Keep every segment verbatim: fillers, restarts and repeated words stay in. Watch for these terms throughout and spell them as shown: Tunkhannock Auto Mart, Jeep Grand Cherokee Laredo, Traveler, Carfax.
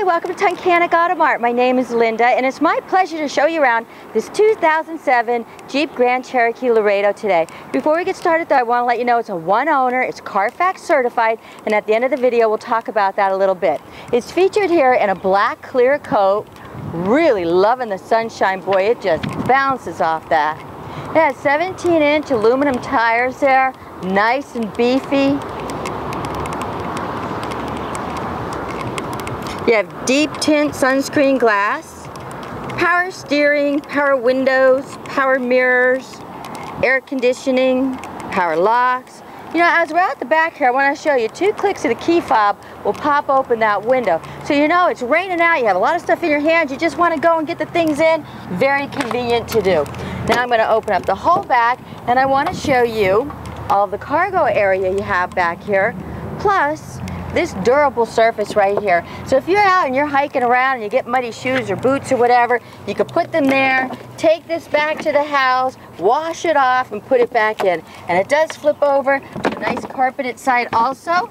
Hi, welcome to Tunkhannock Auto Mart. My name is Linda and it's my pleasure to show you around this two thousand seven Jeep Grand Cherokee Laredo today. Before we get started though, I want to let you know it's a one owner, it's Carfax certified, and at the end of the video we'll talk about that a little bit. It's featured here in a black clear coat, really loving the sunshine, boy, it just bounces off that. It has seventeen inch aluminum tires there, nice and beefy. You have deep tint sunscreen glass, power steering, power windows, power mirrors, air conditioning, power locks. You know, as we're out the back here, I want to show you two clicks of the key fob will pop open that window. So you know it's raining out, you have a lot of stuff in your hands, you just want to go and get the things in. Very convenient to do. Now I'm going to open up the whole back and I want to show you all the cargo area you have back here, plus this durable surface right here. So if you're out and you're hiking around and you get muddy shoes or boots or whatever, you can put them there, take this back to the house, wash it off and put it back in. And it does flip over, a nice carpeted side also.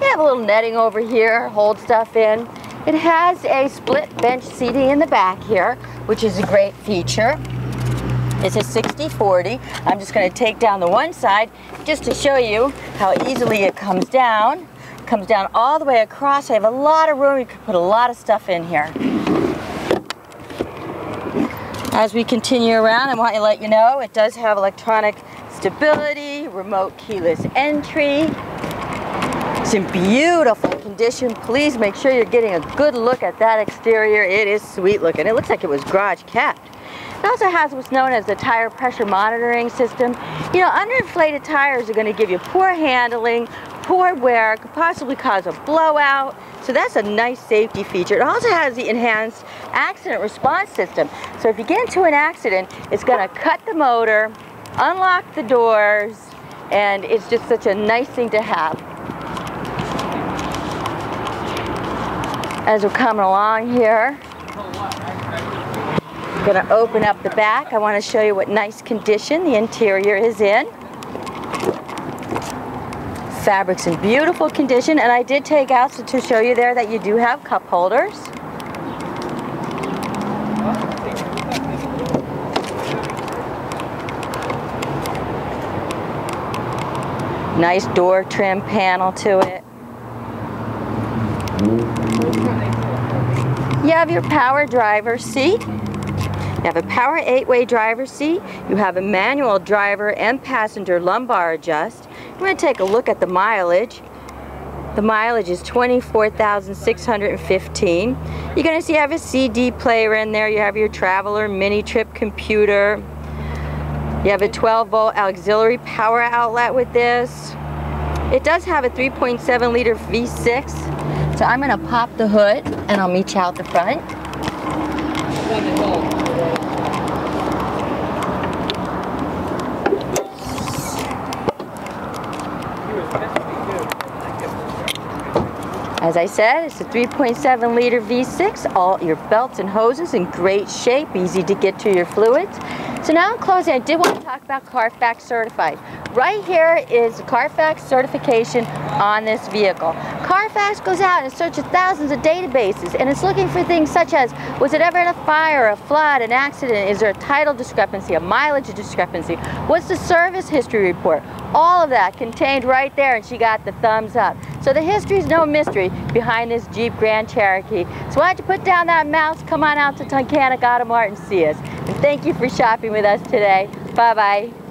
You have a little netting over here, hold stuff in. It has a split bench seating in the back here, which is a great feature. It's a sixty forty. I'm just going to take down the one side just to show you how easily it comes down. Comes down all the way across. I have a lot of room. You can put a lot of stuff in here. As we continue around, I want to let you know it does have electronic stability, remote keyless entry. It's in beautiful condition. Please make sure you're getting a good look at that exterior. It is sweet looking. It looks like it was garage kept. It also has what's known as the tire pressure monitoring system. You know, underinflated tires are going to give you poor handling, poor wear, could possibly cause a blowout, so that's a nice safety feature. It also has the enhanced accident response system, so if you get into an accident, it's going to cut the motor, unlock the doors, and it's just such a nice thing to have. As we're coming along here, I'm going to open up the back. I want to show you what nice condition the interior is in. Fabric's in beautiful condition, and I did take out to show you there that you do have cup holders. Nice door trim panel to it. You have your power driver's seat. You have a power eight-way driver's seat. You have a manual driver and passenger lumbar adjust. We're going to take a look at the mileage. The mileage is twenty-four thousand six hundred fifteen. You're going to see you have a C D player in there. You have your Traveler mini trip computer. You have a twelve volt auxiliary power outlet with this. It does have a three point seven liter V six. So I'm going to pop the hood and I'll meet you out the front. As I said, it's a three point seven liter V six, all your belts and hoses in great shape, easy to get to your fluids. So now in closing, I did want to talk about Carfax certified. Right here is Carfax certification on this vehicle. Carfax goes out and searches thousands of databases and it's looking for things such as, was it ever in a fire, a flood, an accident, is there a title discrepancy, a mileage discrepancy, what's the service history report? All of that contained right there, and she got the thumbs up. So the history's no mystery behind this Jeep Grand Cherokee. So why don't you put down that mouse, come on out to Tunkhannock Auto Mart and see us. And thank you for shopping with us today. Bye-bye.